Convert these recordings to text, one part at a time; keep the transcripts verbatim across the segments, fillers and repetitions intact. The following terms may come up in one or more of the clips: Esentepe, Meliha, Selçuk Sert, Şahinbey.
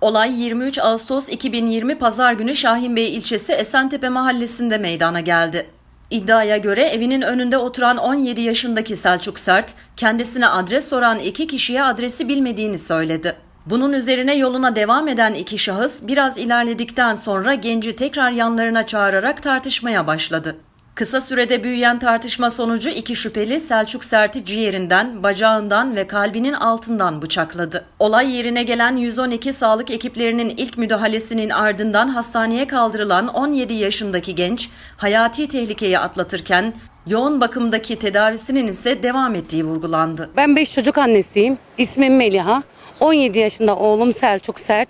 Olay yirmi üç Ağustos iki bin yirmi Pazar günü Şahinbey ilçesi Esentepe mahallesinde meydana geldi. İddiaya göre evinin önünde oturan on yedi yaşındaki Selçuk Sert, kendisine adres soran iki kişiye adresi bilmediğini söyledi. Bunun üzerine yoluna devam eden iki şahıs biraz ilerledikten sonra genci tekrar yanlarına çağırarak tartışmaya başladı. Kısa sürede büyüyen tartışma sonucu iki şüpheli Selçuk Sert'i ciğerinden, bacağından ve kalbinin altından bıçakladı. Olay yerine gelen yüz on iki sağlık ekiplerinin ilk müdahalesinin ardından hastaneye kaldırılan on yedi yaşındaki genç hayati tehlikeyi atlatırken yoğun bakımdaki tedavisinin ise devam ettiği vurgulandı. Ben beş çocuk annesiyim. İsmim Meliha. on yedi yaşında oğlum Selçuk Sert.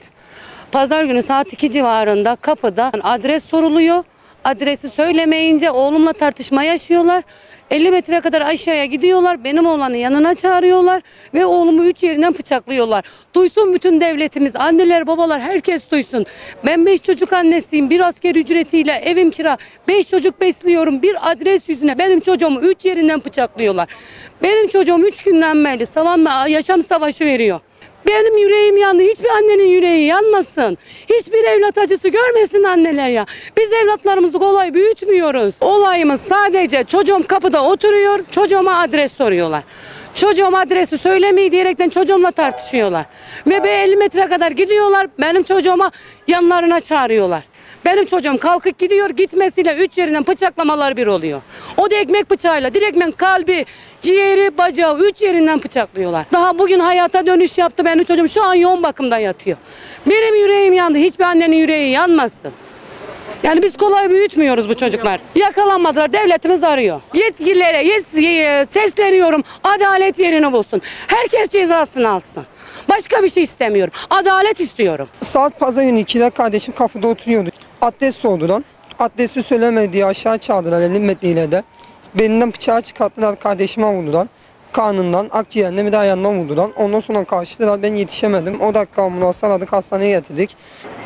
Pazar günü saat iki civarında kapıda adres soruluyor. Adresi söylemeyince oğlumla tartışma yaşıyorlar. elli metre kadar aşağıya gidiyorlar. Benim oğlanı yanına çağırıyorlar ve oğlumu üç yerinden bıçaklıyorlar. Duysun bütün devletimiz, anneler, babalar, herkes duysun. Ben beş çocuk annesiyim. Bir asker ücretiyle evim kira. beş çocuk besliyorum. Bir adres yüzüne benim çocuğumu üç yerinden bıçaklıyorlar. Benim çocuğum üç günden beri savunma, yaşam savaşı veriyor. Benim yüreğim yandı. Hiçbir annenin yüreği yanmasın. Hiçbir evlat acısı görmesin anneler ya. Biz evlatlarımızı kolay büyütmüyoruz. Olayımız sadece çocuğum kapıda oturuyor. Çocuğuma adres soruyorlar. Çocuğum adresi söylemeyi diyerekten çocuğumla tartışıyorlar. Ve be elli metre kadar gidiyorlar. Benim çocuğuma yanlarına çağırıyorlar. Benim çocuğum kalkıp gidiyor, gitmesiyle üç yerinden bıçaklamalar bir oluyor. O da ekmek bıçağıyla, direktmen kalbi, ciğeri, bacağı üç yerinden bıçaklıyorlar. Daha bugün hayata dönüş yaptı benim çocuğum, şu an yoğun bakımda yatıyor. Benim yüreğim yandı, hiçbir annenin yüreği yanmasın. Yani biz kolay büyütmüyoruz bu çocuklar. Yakalanmadılar, devletimiz arıyor. Yetkililere yes, sesleniyorum, adalet yerini bulsun. Herkes cezasını alsın. Başka bir şey istemiyorum, adalet istiyorum. Saat pazar günü ikide kardeşim kapıda oturuyordu. Adres sordular. Adresi söylemediği aşağı çağırdılar elli metreyle de. Belinden bıçağı çıkarttılar, kardeşime vurdular. Karnından, akciğerine bir de ayağından vurdular. Ondan sonra karşıladılar, ben yetişemedim. O dakika ambulansı aradık, hastaneye getirdik.